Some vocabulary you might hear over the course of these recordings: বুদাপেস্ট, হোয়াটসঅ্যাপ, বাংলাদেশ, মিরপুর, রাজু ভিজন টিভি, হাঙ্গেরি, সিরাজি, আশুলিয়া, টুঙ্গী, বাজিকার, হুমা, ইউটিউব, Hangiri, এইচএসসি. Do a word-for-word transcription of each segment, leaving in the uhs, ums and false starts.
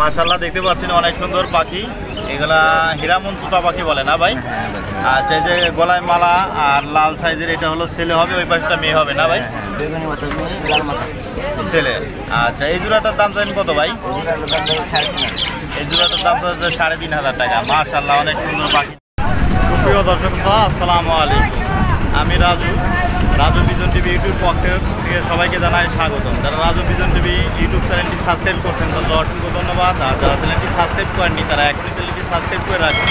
মাশাআল্লাহ দেখতে পাচ্ছেন অনেক সুন্দর পাখি, এগুলা হীরামন তুতা পাখি বলে না ভাই? আচ্ছা, যে গলায় মালা আর লাল সাইজের, এটা হলো ছেলে হবে, ওই পাশটা মেয়ে হবে না ভাই? ছেলে। আচ্ছা, এই জোড়াটার দাম চাইলেন কত ভাই? এই জোড়াটার দাম চাইছে সাড়ে তিন হাজার টাকা। মাশাআল্লাহ অনেক সুন্দর পাখি। প্রিয় দর্শক আসসালামু আলাইকুম, আমি Raju, রাজু ভিজন টিভি ইউটিউব পক্ষের থেকে সবাইকে জানাই স্বাগতম। যারা রাজু ভিজন টিভি ইউটিউব চ্যানেলটি সাবস্ক্রাইব করছেন তাদের অসংখ্য ধন্যবাদ, আর যারা চ্যানেলটি সাবস্ক্রাইব করেননি তারা এখনই চ্যানেলটি সাবস্ক্রাইব করে রাখুন।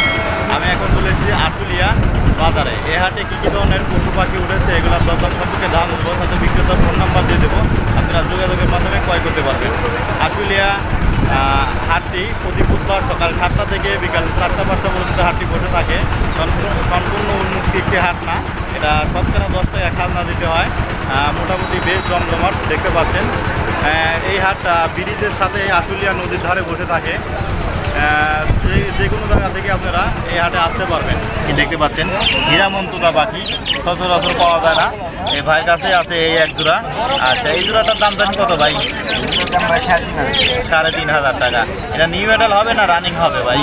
আমি এখন চলে এসেছি আশুলিয়া বাজারে। এ হাটে কী কী ধরনের পশু পাখি উঠেছে এগুলোর দরদাম সম্পর্কে দাম দেবো, সাথে বিক্রেতার ফোন নাম্বার দিয়ে দেবো, আপনারা যোগাযোগের মাধ্যমে ক্রয় করতে পারবেন। আশুলিয়া হাটটি প্রতি বুধবার সকাল সাতটা থেকে বিকাল চারটা পাঁচটা পর্যন্ত হাটটি বসে থাকে। সম্পূর্ণ উন্মুক্ত একটি হাট না, এটা সবখানে দশটায় এক হাজার দিতে হয়। মোটামুটি বেশ জমজমাট দেখতে পাচ্ছেন। এই হাটটা ব্রিজের সাথে আশুলিয়া নদীর ধারে বসে থাকে। যে কোনো জায়গা থেকে আপনারা এই হাটে আসতে পারবেন। কি দেখতে পাচ্ছেন হীরামন তুতা পাখি, সচরাচর পাওয়া যায় না, এই ভাইয়ের কাছে আছে এই এক জোড়া। আচ্ছা, এই জোড়াটার দাম জানেন কত ভাই? সাড়ে তিন হাজার টাকা। এটা নিউ মেডাল হবে না রানিং হবে ভাই?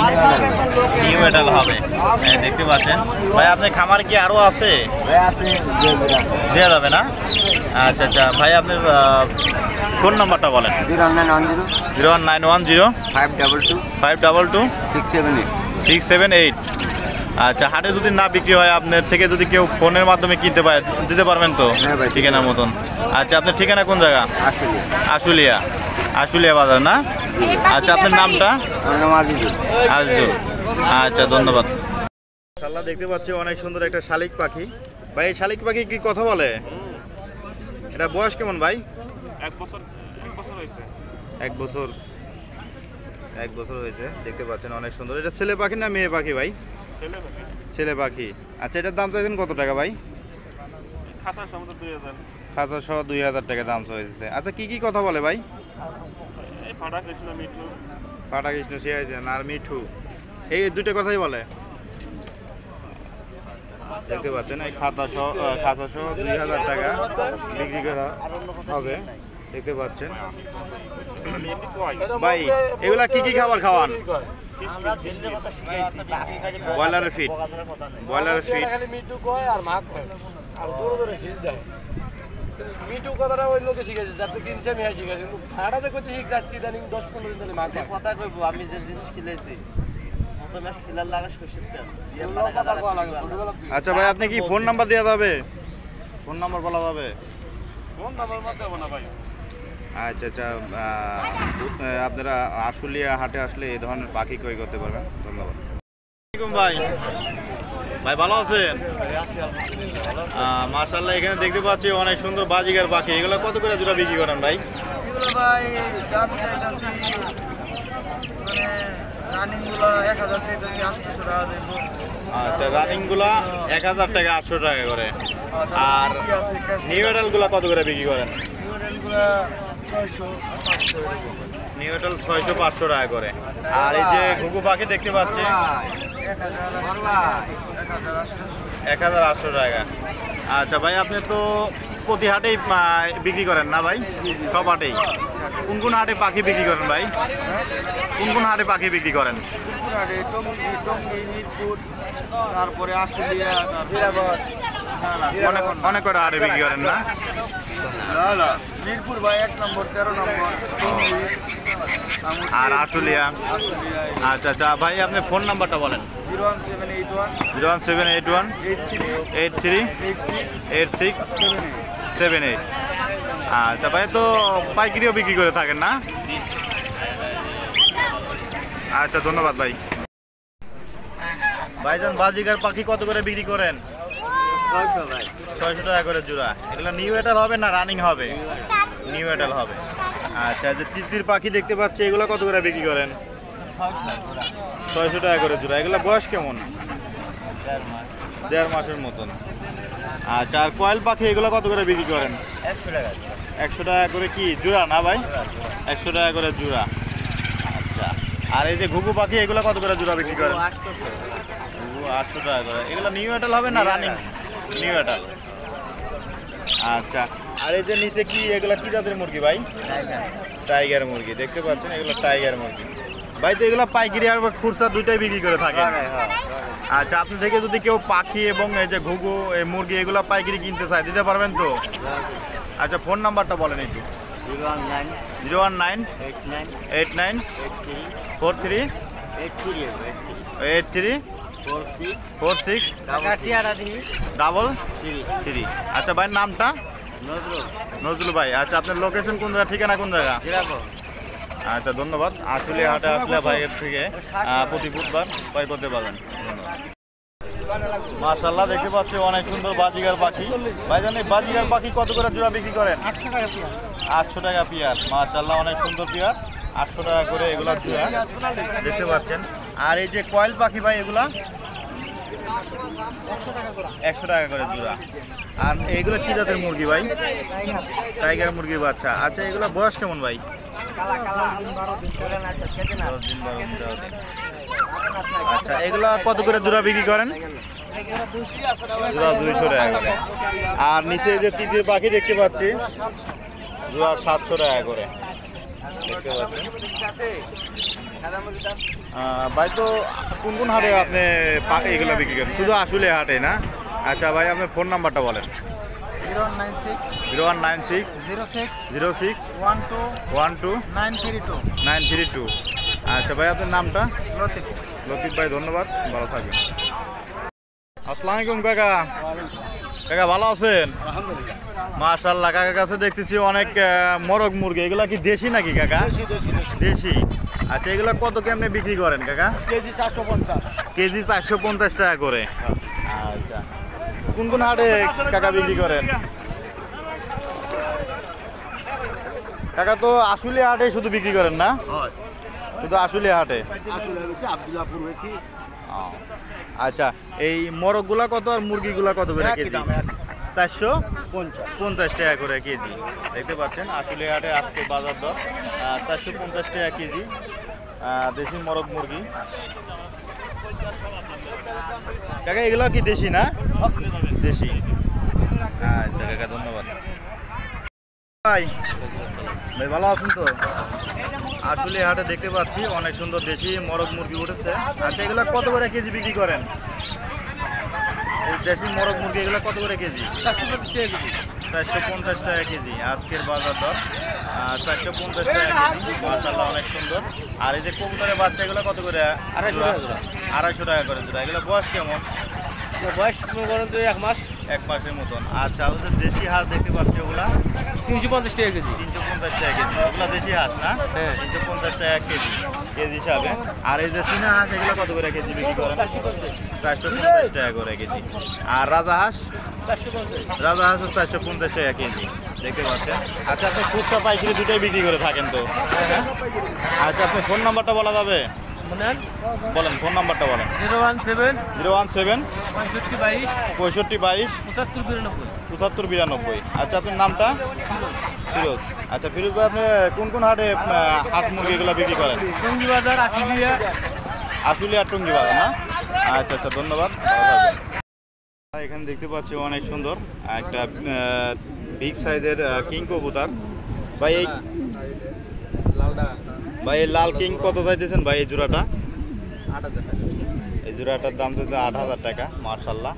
নিউ মেডাল হবে। দেখতে পাচ্ছেন ভাই, আপনার খামার কি আরও আছে? দেওয়া যাবে না? আচ্ছা আচ্ছা ভাই, আপনার ফোন নাম্বারটা বলেন। Zero one nine one zero five double two five double two six seven eight six seven eight আচ্ছা, হাটে যদি না বিক্রি হয় আপনার থেকে যদি কেউ ফোনের মাধ্যমে কিনতে পারে দিতে পারবেন তো ঠিকানার মতন? আচ্ছা, আপনার ঠিকানা কোন জায়গা? আশুলিয়া, আশুলিয়া বাজার না? আচ্ছা, আপনার নামটা? আজিজুল। আচ্ছা, ধন্যবাদ। মাশাআল্লাহ দেখতে পাচ্ছি অনেক সুন্দর একটা শালিক পাখি। ভাই, এই শালিক পাখি কি কথা বলে? এটা বয়স কেমন ভাই? এক বছর হয়েছে। এক বছর এক বছর হয়েছে। দেখতে পাচ্ছেন অনেক সুন্দর। এটা ছেলে পাখি না মেয়ে পাখি ভাই? ছেলে পাখি। আচ্ছা, এটার দাম চাইছেন কত টাকা ভাই? খাঁচা সহ দুই হাজার টাকা দাম চাইছে। আচ্ছা, কি কি কথা বলে ভাই? ফাটা কৃষ্ণ মিঠু, ফাটা কৃষ্ণ সিয়াইছেন আর মিঠু, এই দুটো কথাই বলে। দেখতে পাচ্ছেন এই খাতা সহ খাতা সহ দুই হাজার টাকা বিক্রি করা হবে। দেখতে পাচ্ছেন ভাই, এগুলা কি কি খাবার খাওয়ান? Broiler feed, broiler feed. Mithu কয় আর মা কয়, আর দূরে দূরে সিজ দেয়। মিঠু কথাটা ওই লোকে শিখেছে, যাতে কিনছে মেয়ে শিখেছে, কিন্তু ভাড়া যে করতে শিখছে আজকে ইদানিং দশ পনেরো দিন ধরে মা কয়। কথা কইব আমি যে জিনিস কিনেছি প্রথমে ফিলার লাগা সরষের তেল দিয়ে বানাই। আচ্ছা ভাই, আপনি কি ফোন নাম্বার দেয়া যাবে? ফোন নাম্বার বলা যাবে? ফোন নাম্বার মত দেব না ভাই। আচ্ছা আচ্ছা, আপনারা আশুলিয়া হাটে আসলে এই ধরনের পাখি ক্রয় করতে পারবেন। ধন্যবাদ। আসসালামু আলাইকুম ভাই। ভাই ভালো আছেন? মাশাআল্লাহ, এখানে দেখতে পাচ্ছি অনেক সুন্দর বাজিকার পাখি। এগুলো কত করে জোড়া বিক্রি করেন ভাই? আচ্ছা, রানিং গুলা এক হাজার টাকা আটশো টাকা করে। আর নিউ মেডাল গুলা কত করে বিক্রি করেন? নিউটল ছয়শো পাঁচশো টাকা করে। আর এই যে ঘুঘু পাখি দেখতে পাচ্ছি এক হাজার আটশো টাকা। আচ্ছা ভাই, আপনি তো প্রতি হাটেই বিক্রি করেন না ভাই? সব হাটেই। কোন কোন হাটে পাখি বিক্রি করেন ভাই? কোন কোন হাটে পাখি বিক্রি করেন? টুঙ্গী, মিরপুর, তারপরে আশুলিয়া, অনেক কটা হাটে বিক্রি করেন না? মিরপুর ভাই এক নম্বর, তেরো নম্বর, আর আশুলিয়া। আচ্ছা আচ্ছা ভাই, আপনি ফোন নাম্বারটা বলেন। Zero one seven eight one zero one seven eight one eight three eight six seven eight আচ্ছা ভাই, তো পাইকারিও বিক্রি করে থাকেন না? আচ্ছা, ধন্যবাদ ভাই। ভাইজান, বাজিকার পাখি কত করে বিক্রি করেন? ছয়শো টাকা করে জোড়া। এগুলো নিউ এটাল হবে না রানিং হবে? নিউ এটাল হবে। আচ্ছা, যে তিতির পাখি দেখতে পাচ্ছি এগুলো কত করে বিক্রি করেন? ছয়শো টাকা করে জোড়া। এগুলো বয়স কেমন? দেড় মাসের মতন। আচ্ছা, আর কয়েল পাখি এগুলো কত করে বিক্রি করেন? একশো টাকা। একশো টাকা করে কি জোড়া না ভাই? একশো টাকা করে জোড়া। আচ্ছা, আর এই যে ঘুঘু পাখি এগুলো কত করে জোড়া বিক্রি করেন? ঘুঘু আটশো টাকা করে। এগুলো নিউ এটাল হবে না রানিং? নিউ এটাল। আচ্ছা, আর এই যে নিচে কি এগুলো কি জাতের মুরগি ভাই? টাইগার মুরগি। দেখতে পাচ্ছেন এগুলো টাইগার মুরগি। ভাই তো এগুলো পাইকারি আর খুরসা দুইটাই বিক্রি করে থাকে। আচ্ছা, আপনি থেকে যদি কেউ পাখি এবং এই যে ঘুঘু এই মুরগি এগুলো পাইকারি কিনতে চায় দিতে পারবেন তো? আচ্ছা, ফোন নাম্বারটা বলেন একটু। Zero one nine eight nine eight nine eight three eight three four three eight three four six double three. আচ্ছা, ভাই নামটা? নজরুল। নজরুল ভাই। আচ্ছা, আপনার লোকেশন কোন জায়গা, ঠিকানা কোন জায়গা? আচ্ছা, ধন্যবাদ। আশুলিয়া হাটে আসলে ভাইয়ের থেকে প্রতি বুধবার ক্রয় করতে পারবেন। মাশাআল্লাহ, দেখতে পাচ্ছি অনেক সুন্দর বাজিকার পাখি। ভাইজান, এই বাজিকার পাখি কত করে জোড়া বিক্রি করেন? আটশো টাকা পিয়ার। মাশাআল্লাহ, অনেক সুন্দর পিয়ার, আটশো টাকা করে এগুলা জোড়া দেখতে পাচ্ছেন। আর এই যে কয়েল পাখি ভাই, এগুলা একশো টাকা করে জোড়া। আর এগুলো কি জাতের মুরগি ভাই? টাইগার মুরগির বাচ্চা। আচ্ছা, এগুলো বয়স কেমন ভাই? আচ্ছা, এগুলা কত করে জোড়া বিক্রি করেন? জোড়া দুইশো টাকা। আর নিচে যে তিতির পাখি দেখতে পাচ্ছি, জোড়া সাতশো টাকা করে দেখতে পাচ্ছি। ভাই তো কোন কোন হাটে আপনি এগুলো বিক্রি করেন? শুধু আসলে হাটে না? আচ্ছা ভাই, আপনার ফোন নাম্বারটা বলেন। Zero one nine six zero six zero six one two nine three two. আচ্ছা ভাই, আপনার নামটা? লতিফ। লতিফ ভাই, ধন্যবাদ, ভালো থাকবেন। আসসালামু আলাইকুম কাকা। কাকা ভালো আছেন? মাশাআল্লাহ, কাকার কাছে দেখতেছি অনেক মোরগ মুরগি। এগুলা কি দেশি নাকি কাকা? দেশি। আচ্ছা, এগুলো কত কেমনে বিক্রি করেন কাকা? কেজি চারশো পঞ্চাশ কেজি চারশো পঞ্চাশ টাকা করে। আচ্ছা, কোন কোন হাটে কাকা বিক্রি করেন? কাকা তো আশুলিয়া হাটে শুধু বিক্রি করেন না? শুধু আশুলিয়া হাটে। আচ্ছা, এই মোরগগুলা কত আর মুরগিগুলা কত করে কেজি? চারশো পঞ্চাশ টাকা করে কেজি। দেখতে পাচ্ছেন আশুলিয়া হাটে আজকে বাজার দর চারশো পঞ্চাশ টাকা কেজি দেশি মোরগ মুরগি। কাকা এগুলো কি দেশি না? দেশি। আচ্ছা কাকা, ধন্যবাদ। ভাই ভাই ভালো আছেন তো? আশুলিয়া হাটে দেখতে পাচ্ছি অনেক সুন্দর দেশি মোরগ মুরগি উঠেছে। আচ্ছা, এগুলো কত করে কেজি বিক্রি করেন? দেশি মোরগ মুরগি এগুলো কত করে কেজি? চারশো পঞ্চাশ টাকা কেজি। আজকের বাজার দর চারশো পঞ্চাশ টাকা কেজি। মাশাআল্লাহ, অনেক সুন্দর। আর এই যে কবুতরের বাচ্চা এগুলো কত করে? আড়াইশো টাকা করে জোড়া। এগুলো বয়স কেমন? বয়স এক মাস, এক মাসের মতন। আচ্ছা, ওদের দেশি হাঁস দেখতে পাচ্ছি ওগুলা তিনশো পঞ্চাশ টাকা কেজি। তিনশো পঞ্চাশ টাকা কেজি ওগুলা দেশি হাঁস না? হ্যাঁ, তিনশো পঞ্চাশ টাকা কেজি কেজি হিসাবে। আর এই যে চীনা হাঁস এগুলো কত করে কেজি বিক্রি করেন? চারশো পঞ্চাশ টাকা করে কেজি। আর রাজা হাঁস? রাজা হাঁসও চারশো পঞ্চাশ টাকা কেজি দেখতে পাচ্ছেন। আচ্ছা, আপনি খুচরা পাইকারি দুটাই বিক্রি করে থাকেন তো? হ্যাঁ। আচ্ছা, আপনার ফোন নাম্বারটা বলা যাবে? বলেন, ফোন নাম্বারটা বলেন। Zero one seven zero one seven পঁয়ষট্টি বাইশ পঁয়ষট্টি বাইশ পঁচাত্তর বিরানব্বই পঁচাত্তর বিরানব্বই। আচ্ছা, আপনার নামটা? ফিরোজ। আচ্ছা ফিরোজ ভাই, আপনি কোন কোন হাটে হাঁস মুরগি এগুলো বিক্রি করেন? টুঙ্গী বাজার, আশুলিয়া। আশুলিয়া টুঙ্গী বাজার না? আচ্ছা আচ্ছা, ধন্যবাদ। এখানে দেখতে পাচ্ছি অনেক সুন্দর একটা বিগ সাইজের কিং কবুতর। ভাই এই লালডা ভাই এই লাল কিং কত চাইতেছেন ভাই? এই জোড়াটা আট হাজার টাকা। এই জোড়াটার দাম চাইছে আট হাজার টাকা। মার্শাল্লাহ,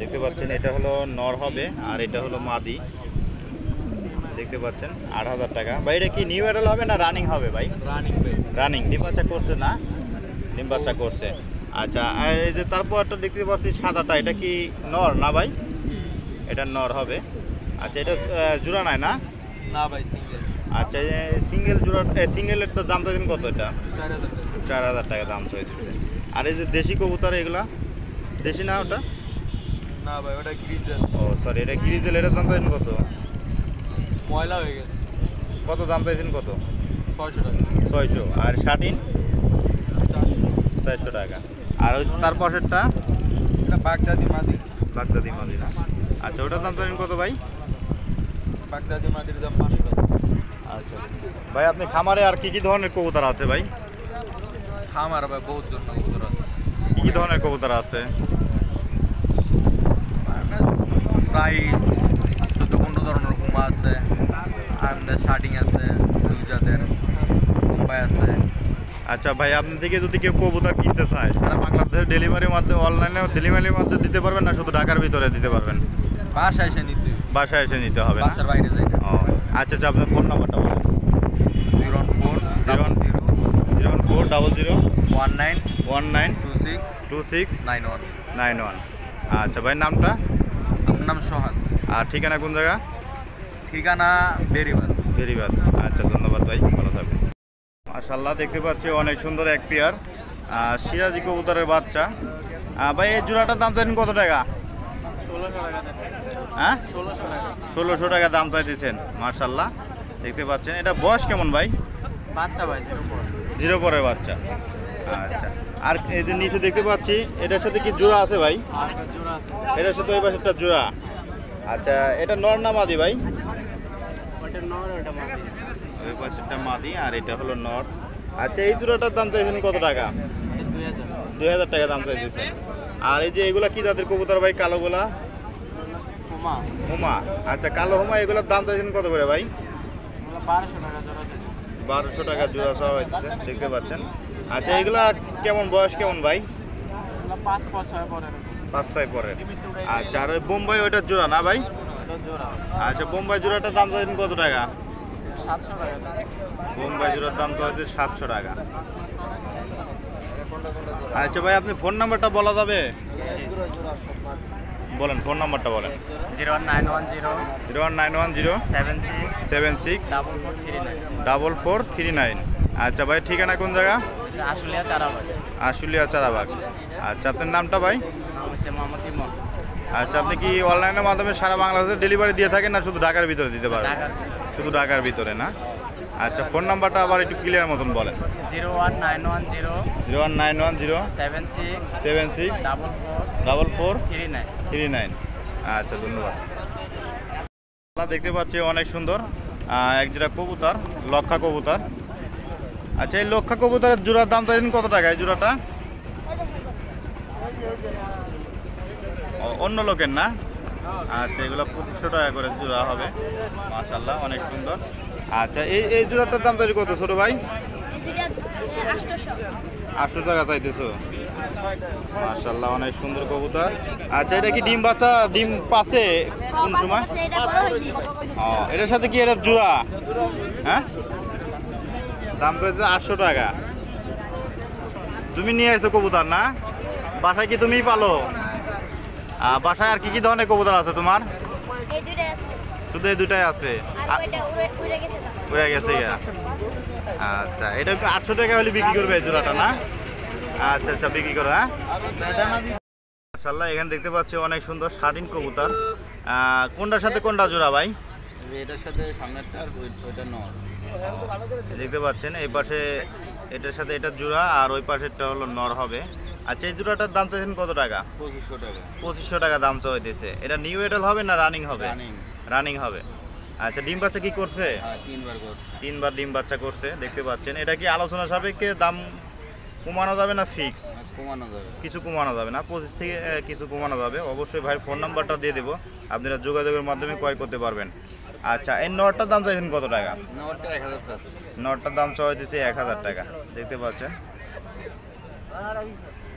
দেখতে পাচ্ছেন এটা হলো নর হবে আর এটা হলো মাদি। দেখতে পাচ্ছেন আট হাজার টাকা। ভাই এটা কি নিউ অ্যাডাল হবে না রানিং হবে ভাই? রানিং। রানিং ডিম বাচ্চা করছে না? ডিম বাচ্চা করছে। আচ্ছা, এই যে তারপর একটা দেখতে পাচ্ছি সাদাটা, এটা কি নর না ভাই? এটা নর হবে। আচ্ছা, এটা জোড়া নাই না? না ভাই, সিঙ্গেল। আচ্ছা, সিঙ্গেল জোড়া সিঙ্গেলের তো দাম চাইছেন কত? এটা চার হাজার টাকা দাম চাইছে। আর এই যে দেশি কবুতর এগুলা দেশি না? ওটা না ভাই, ওটা গ্রিজেল। ও সরি, এটা গ্রিজেল। এটার দাম চাইছেন কত? ময়লা হয়ে গেছে। কত দাম চাইছেন? কত? ছয়শো টাকা। ছয়শো। আর শাটিন? চারশো। চারশো টাকা। আর ওই তার পাশেরটা? এটা বাগদাদি মাদি। বাগদাদি মাদি না? আচ্ছা, ওটার দাম চাইছেন কত ভাই? বাগদাদি মাদির দাম পাঁচশো টাকা। আচ্ছা ভাই, আপনি খামারে আর কি কি ধরনের কবুতর আছে ভাই? খামারে ভাই বহুত ধরনের কবুতর আছে। কি কি ধরনের কবুতর আছে? প্রায় চোদ্দ পনেরো ধরনের হুমা আছে, আর শার্টিং আছে দুই জাতের, মুম্বাই আছে। আচ্ছা ভাই, আপনি থেকে যদি কেউ কবুতর কিনতে চায় সারা বাংলাদেশের ডেলিভারির মাধ্যমে, অনলাইনে ডেলিভারির মাধ্যমে দিতে পারবেন না শুধু ঢাকার ভিতরে দিতে পারবেন? বাসায় এসে নিতে বাসায় এসে নিতে হবে, বাসার বাইরে যাই না। আচ্ছা আচ্ছা, আপনার ফোন নাম্বারটা বলুন। Zero one four double zero one nine one nine two six two six nine one nine one. আচ্ছা ভাই, নামটা? আমার নাম সোহান। আর ঠিকানা কোন জায়গা? ঠিকানা বেরিবাদ। বেরিবাদ। আচ্ছা, ধন্যবাদ ভাই, ভালো থাকবেন। মাশাআল্লাহ, দেখতে পাচ্ছি অনেক সুন্দর এক পেয়ার সিরাজি কবুতরের বাচ্চা। ভাই, এই জোড়াটার দাম চাইছেন কত টাকা? হ্যাঁ, ষোলোশো টাকা দাম চাইতেছেন। মাশাআল্লাহ, দেখতে পাচ্ছেন। এটা বয়স কেমন ভাই? বাচ্চা ভাই জিরো পরের বাচ্চা। আচ্ছা, আর এই যে নিচে দেখতে পাচ্ছি, এটার সাথে কি জোড়া আছে ভাই? এটার সাথে ওই পাশেরটা জোড়া। আচ্ছা, এটা নর না মাদি ভাই? ওই পাশেরটা মাদি আর এটা হলো নর। আচ্ছা, এই জোড়াটার দাম চাইছেন কত টাকা? দুই হাজার টাকা দাম চাইছেন। আর এই যে এগুলা কি জাতের কবুতর ভাই? কালো গোলা হুমা। হুমা, আচ্ছা কালো হুমা। এগুলোর দাম চাইছেন কত করে ভাই? বারোশো টাকা জোড়া। বারোশো টাকা জোড়া সব আছে, দেখতে পাচ্ছেন। আচ্ছা, এগুলা কেমন বয়স কেমন ভাই? পাঁচ ছয় পরে। আচ্ছা, আর ওই বোম্বাই ওইটার জোড়া না ভাই? আচ্ছা, বোম্বাই জোড়াটার দাম চাইছেন কত টাকা? সাতশো টাকা। বোম্বাই জোড়ার দাম চাইছে সাতশো টাকা। আচ্ছা ভাই, আপনি ফোন নাম্বারটা বলা যাবে? বলেন, ফোন নাম্বারটা বলেন। Zero one nine one zero seven six double four three nine. আচ্ছা ভাই, ঠিকানা কোন জায়গা? আশুলিয়া চারাবাগ। আশুলিয়া চারাবাগ। আচ্ছা, আপনার নামটা ভাই? মোহাম্মদ ইমন। আচ্ছা, আপনি কি অনলাইনের মাধ্যমে সারা বাংলাদেশে ডেলিভারি দিয়ে থাকেন না শুধু ঢাকার ভিতরে দিতে পারবেন? শুধু ঢাকার ভিতরে না? আচ্ছা, ফোন নাম্বারটা আবার একটু ক্লিয়ার মতন বলেন। Zero one nine one zero seven six double four three nine. আচ্ছা, ধন্যবাদ। দেখতে পাচ্ছি অনেক সুন্দর এক জোড়া কবুতর, লক্ষা কবুতর। আচ্ছা, এই লক্ষা কবুতরের জোড়ার দাম চাইছেন কত টাকা? এই জোড়াটা অন্য লোকের না? আচ্ছা, এগুলো পঁচিশশো টাকা করে জোড়া হবে। মাশাআল্লাহ, অনেক সুন্দর। আচ্ছা, এই এই জোড়াটার দাম চাইছে কত ছোট ভাই? আটশো টাকা চাইতেছ। মাশাআল্লাহ, অনেক সুন্দর কবুতর। আচ্ছা, এটা কি ডিম বাচ্চা ডিম পাশে কোন সময়? ও, এটার সাথে কি এটা জোড়া? হ্যাঁ, দাম চাইছে আটশো টাকা। তুমি নিয়ে আসছো কবুতর না? বাসায় কি তুমি পালো? বাসায় আর কি কি ধরনের কবুতর আছে তোমার? শুধু এই দুটাই আছে? উড়ে গেছে। আচ্ছা, এটা আটশো টাকা হলে বিক্রি করবে এই জোড়াটা না? আচ্ছা আচ্ছা, বিক্রি করো। হ্যাঁ, মাশাআল্লাহ, এখানে দেখতে পাচ্ছি অনেক সুন্দর শাটিন কবুতর। কোনটার সাথে কোনটা জোড়া ভাই? এটার সাথে সামনেরটা আর ওইটা নর। দেখতে পাচ্ছেন, এই পাশে এটার সাথে এটার জোড়া আর ওই পাশেরটা হলো নর হবে। আচ্ছা, এই জোড়াটার দাম চাইছেন কত টাকা? পঁচিশশো টাকা। পঁচিশশো টাকা দাম চাইতেছে। এটা নিউ এডাল হবে না রানিং হবে? রানিং হবে। আচ্ছা, ডিম বাচ্চা কি করছে? তিনবার করছে। তিনবার ডিম বাচ্চা করছে, দেখতে পাচ্ছেন। এটা কি আলোচনা সাপেক্ষে দাম কমানো যাবে না ফিক্স? কমানো যাবে, কিছু কমানো যাবে না। পঁচিশ থেকে কিছু কমানো যাবে। অবশ্যই ভাই, ফোন নাম্বারটা দিয়ে দেবো, আপনারা যোগাযোগের মাধ্যমে ক্রয় করতে পারবেন। আচ্ছা, এই নটটার দাম চাইছেন কত টাকা? নটটা এক হাজার চাইছে। নটটার দাম চাইছে এক হাজার টাকা, দেখতে পাচ্ছেন।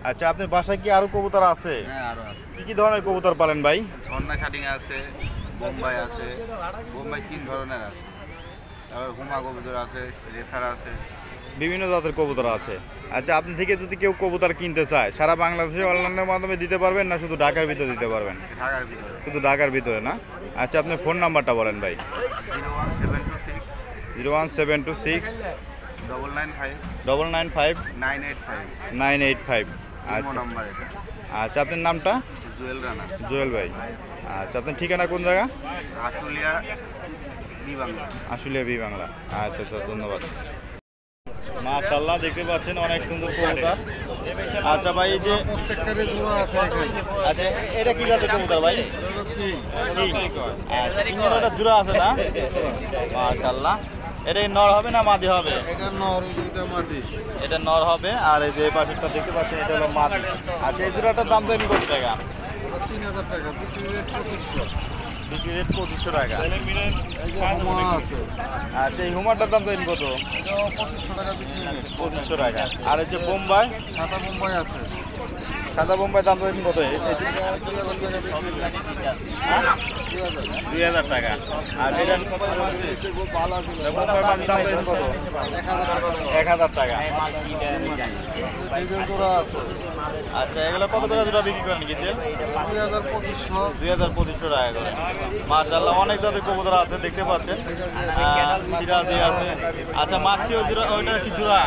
আচ্ছা, আপনার বাসায় কি আরো কবুতর আছে? হ্যাঁ, আরো আছে। কি কি ধরনের কবুতর পালেন ভাই? ঝর্ণা শাটিং আছে, বোম্বাই আছে, বোম্বাই তিন ধরনের আছে, তারপর হুমা কবুতর আছে, রেসার আছে, বিভিন্ন জাতের কবুতর আছে। আচ্ছা, আপনি থেকে যদি কেউ কবুতর কিনতে চায় সারা বাংলাদেশে অনলাইনের মাধ্যমে দিতে পারবেন না শুধু ঢাকার ভিতরে দিতে পারবেন? ঢাকার ভিতরে। শুধু ঢাকার ভিতরে না? আচ্ছা, আপনার ফোন নাম্বারটা বলেন ভাই। Zero one seven two six zero one seven two six double nine five nine eight five nine eight five. আচ্ছা, আপনার নামটা? জুয়েল রানা। জুয়েল ভাই। আচ্ছা, আপনার ঠিকানা কোন জায়গা? আশুলিয়া বি বাংলা। আশুলিয়া বি বাংলা। আচ্ছা আচ্ছা, ধন্যবাদ। মাশাআল্লাহ, দেখতে পাচ্ছেন অনেক সুন্দর কবুতর। আচ্ছা ভাই, এই যে প্রত্যেকটারে জোড়া আছে এখানে। আচ্ছা, এটা কি জাতের কবুতর ভাই? কি কি কয়? আচ্ছা, তিনটা জোড়া আছে না? মাশাআল্লাহ, এটা নর হবে না মাদি হবে? এটা নর, এটা মাদি। এটা নর হবে। আর এই যে পাশেরটা দেখতে পাচ্ছেন, এটা হলো মাদি। আচ্ছা, এই জোড়াটার দাম কত টাকা? তিন হাজার টাকা। বিক্রি রেট পঁচিশশো টাকা। আচ্ছা, এই হুমারটার দাম তো কত? পঁচিশশো টাকা। পঁচিশশো টাকা। আর এই যে বোম্বাই, সাদা বোম্বাই আছে, সাদা বোম্বাই দাম দিন কত? দুই হাজার টাকা। আর এটা বোম্বাই মাছ দাম দিন কত? এক হাজার টাকা। আচ্ছা, এগুলো কত টাকা জোড়া বিক্রি করেন? কি দুই হাজার পঁচিশশো টাকা করে। মাশাআল্লাহ, অনেক জাতের কবুতর আছে দেখতে পাচ্ছেন, সিরাজি আছে। আচ্ছা, মাছি ওইটা কি জোড়া?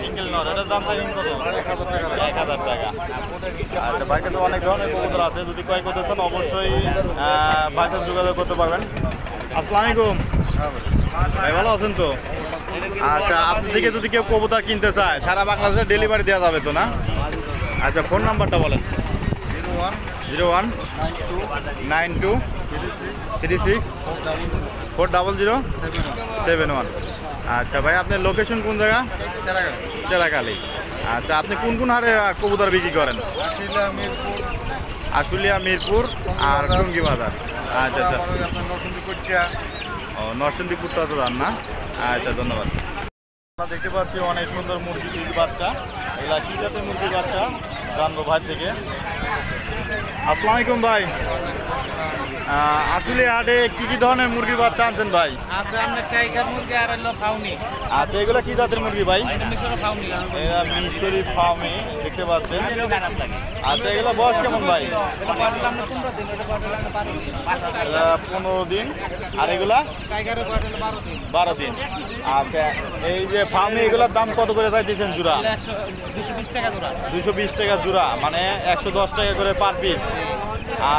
সিঙ্গেল নট। ওটার দাম দিন কত? এক হাজার টাকা। আচ্ছা, বাইকে তো অনেক ধরনের কবুতর আছে, যদি ক্রয় করতে চান অবশ্যই বাইক সাথে যোগাযোগ করতে পারবেন। আসসালামু আলাইকুম ভাই, ভালো আছেন তো? আচ্ছা, আপনার দিকে যদি কেউ কবুতর কিনতে চায় সারা বাংলাদেশে ডেলিভারি দেওয়া যাবে তো না? আচ্ছা, ফোন নাম্বারটা বলেন। Zero one nine two three six four double zero seven one. আচ্ছা ভাই, আপনার লোকেশন কোন জায়গা? চেরাকালী। আচ্ছা, আপনি কোন কোন হারে কবুতর বিক্রি করেন? আশুলিয়া, মিরপুর আর টুঙ্গী বাজার। আচ্ছা আচ্ছা, ও নরসিংদী কুটটা তো যান না? আচ্ছা, ধন্যবাদ। আমরা দেখতে পাচ্ছি অনেক সুন্দর মুরগির বাচ্চা। এগুলা কি জাতের মুরগির বাচ্চা জানবো ভাই থেকে। আসসালামু আলাইকুম ভাই, আশুলিয়া হাটে কি কি ধরনের মুরগির বাচ্চা আনছেন ভাই? আচ্ছা, আমরা টাইগার মুরগি আর হলো ফাউনি। আচ্ছা, এগুলা কি জাতের মুরগি ভাই? মিশরি ফাউনি। এরা মিশরি ফাউনি দেখতে পাচ্ছেন। আচ্ছা, এগুলা বয়স কেমন ভাই? এটা পনেরো দিন। আর এগুলা টাইগারের বয়স হলো বারো দিন। বারো দিন। আচ্ছা, এই যে ফাউনি এগুলার দাম কত করে চাই দিয়েছেন জোড়া? দুশো বিশ টাকা জোড়া। দুশো বিশ টাকা জোড়া, মানে একশো দশ টাকা করে পার পিস।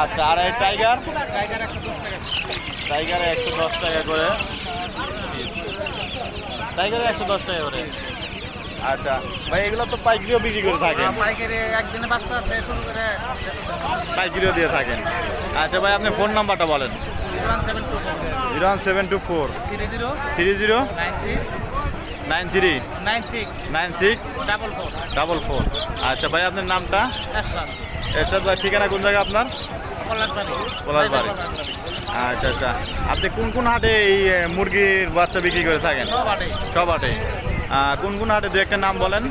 আচ্ছা, আর এই টাইগার? টাইগারে একশো দশ টাকা করে। টাইগারে একশো দশ টাকা করে। আচ্ছা ভাই, এগুলো তো পাইকারিও বিক্রি করে থাকেন? পাইকারিও দিয়ে থাকেন। আচ্ছা ভাই, আপনি ফোন নাম্বারটা বলেন। Zero one seven two four three zero nine three nine six double four. আচ্ছা ভাই, আপনার নামটা? এরশাদ ভাই। ঠিকানা কোন জায়গা আপনার? পলাশবাড়ি। আচ্ছা আচ্ছা, আপনি কোন কোন হাটে এই মুরগির বাচ্চা বিক্রি করে থাকেন? সব হাটে। কোন কোন হাটে দু একটা নাম বলেন।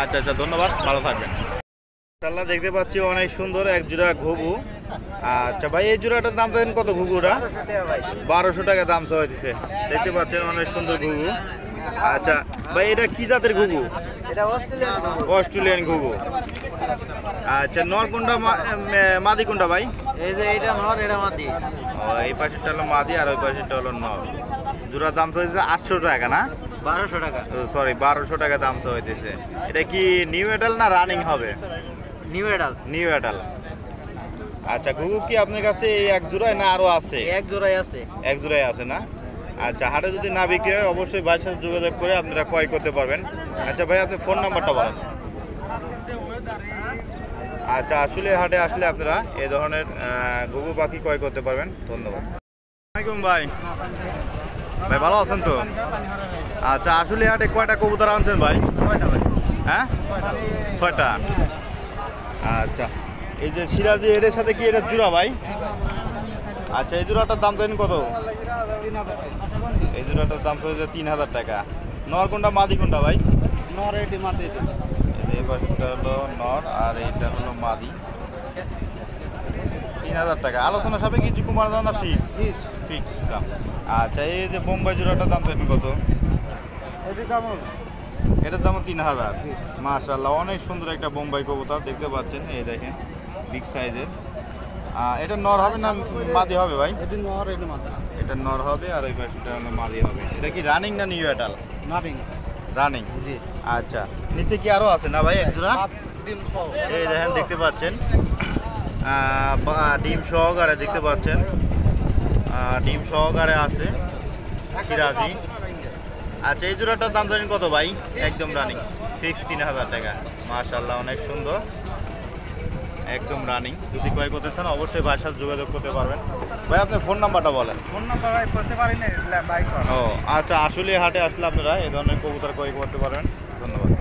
আচ্ছা আচ্ছা, ধন্যবাদ, ভালো থাকবেন। তাহলে দেখতে পাচ্ছি অনেক সুন্দর এক জোড়া ঘুঘু। আচ্ছা ভাই, এই জোড়াটার দাম চাইছেন কত ঘুঘুটা? বারোশো টাকা দাম চাওয়া দিচ্ছে, দেখতে পাচ্ছেন অনেক সুন্দর ঘুঘু। আচ্ছা ভাই, এটা কি জাতের ঘুঘু? এটা অস্ট্রেলিয়ান ঘুঘু। আচ্ছা, নর কোনটা মাদি কোনটা ভাই? এই যে এটা নর, এটা মাদি। ও, এই পাশেরটা হলো মাদি আর ওই পাশেরটা হলো নর। জোড়া দাম চাইছে আটশো টাকা না? বারোশো টাকা, সরি বারোশো টাকা দাম চাইছে। এটা কি নিউ এডাল না রানিং হবে? নিউ এডাল। নিউ এডাল। আচ্ছা, ঘুঘু কি আপনার কাছে এক জোড়ায় না আরো আছে? এক জোড়াই আছে। এক জোড়াই আছে না? আচ্ছা, হাটে যদি না বিক্রি হয় অবশ্যই ভাইয়ের সাথে যোগাযোগ করে আপনারা ক্রয় করতে পারবেন। আচ্ছা ভাই, আপনি ফোন নাম্বারটা বলেন। আচ্ছা, আসলে হাটে আসলে আপনারা এই ধরনের ঘুঘু পাখি ক্রয় করতে পারবেন। ধন্যবাদ। আসসালামু আলাইকুম ভাই, ভাই ভালো আছেন তো? আচ্ছা, আসলে হাটে কয়টা কবুতর আনছেন ভাই? হ্যাঁ, ছয়টা। আচ্ছা, এই যে সিরাজি এর সাথে কি এটা জোড়া ভাই? আচ্ছা, এই জোড়াটার দাম জানেন কত? এই জোড়াটার দাম চলছে তিন হাজার টাকা। নর কোনটা মাদি কোনটা ভাই? নর, এটি মাদি। এই পাশটা হলো নর আর এইটা হলো মাদি। তিন হাজার টাকা। আলোচনা সবে কিছু কমানো যাবে না? ফিক্স ফিক্স দাম। আচ্ছা, এই যে বোম্বাই জোড়াটার দাম জানেন কত? এটির দাম, এটার দামও তিন হাজার। মাশাআল্লাহ, অনেক সুন্দর একটা বোম্বাই কবুতর দেখতে পাচ্ছেন, এই দেখেন বিগ সাইজের। এটা নর হবে না মাদি হবে ভাই? এটা নর, এটা মাদি। এটা নর হবে আর ওই পাশেটা হলো মাদি হবে। এটা কি রানিং না নিউ এডাল? রানিং। রানিং, জি। আচ্ছা, নিচে কি আরো আছে না ভাই এক জোড়া? ডিম সহ। এই দেখেন দেখতে পাচ্ছেন ডিম সহকারে, দেখতে পাচ্ছেন ডিম সহকারে আছে সিরাজি। আচ্ছা, এই জোড়াটার দাম জানেন কত ভাই? একদম রানিং ফিক্স তিন হাজার টাকা। মাশাআল্লাহ, অনেক সুন্দর, একদম রানিং। যদি ক্রয় করতে চান অবশ্যই ভাইয়ের সাথে যোগাযোগ করতে পারবেন। ভাই, আপনার ফোন নাম্বারটা বলেন। ফোন নাম্বার ভাই করতে পারি না। ও আচ্ছা, আসলে হাটে আসলে আপনারা এই ধরনের কবুতর ক্রয় করতে পারবেন। ধন্যবাদ।